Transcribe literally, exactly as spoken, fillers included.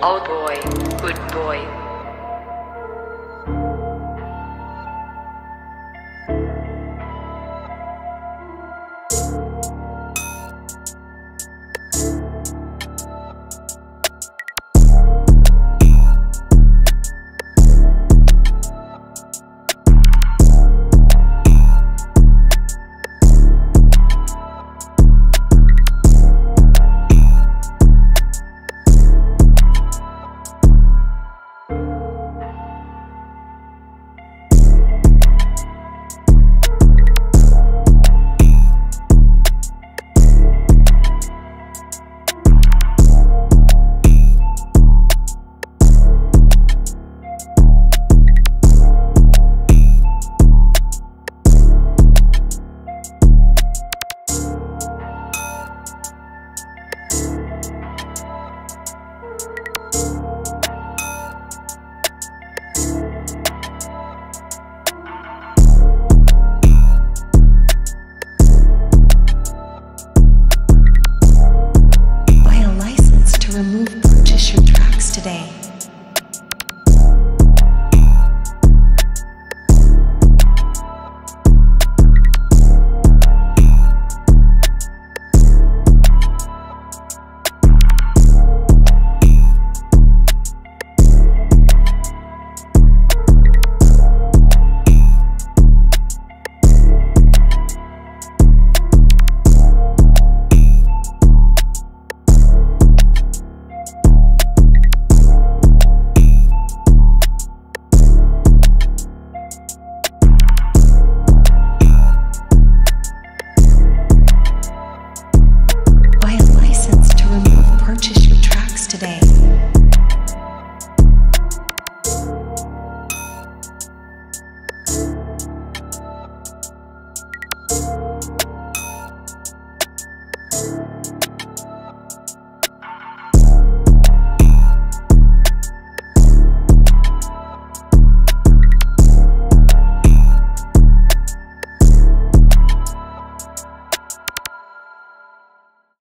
Oh boy, good boy.